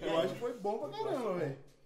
Eu acho que foi bom pra caramba, velho.